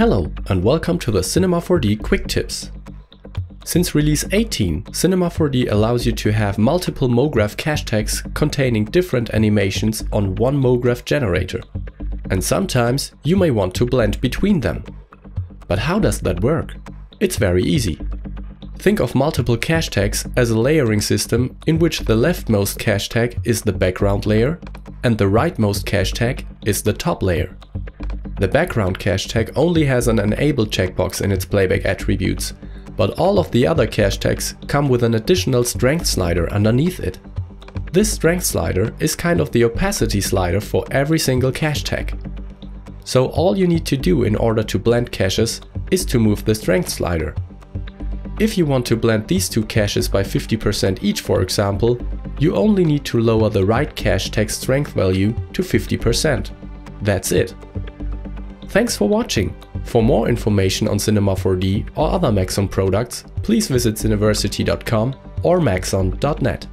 Hello and welcome to the Cinema 4D Quick Tips. Since release 18, Cinema 4D allows you to have multiple MoGraph cache tags containing different animations on one MoGraph generator. And sometimes you may want to blend between them. But how does that work? It's very easy. Think of multiple cache tags as a layering system in which the leftmost cache tag is the background layer and the rightmost cache tag is the top layer. The background cache tag only has an enable checkbox in its playback attributes, but all of the other cache tags come with an additional strength slider underneath it. This strength slider is kind of the opacity slider for every single cache tag. So all you need to do in order to blend caches is to move the strength slider. If you want to blend these two caches by 50% each, for example, you only need to lower the right cache tag's strength value to 50%. That's it. Thanks for watching. For more information on Cinema 4D or other Maxon products, please visit cineversity.com or maxon.net.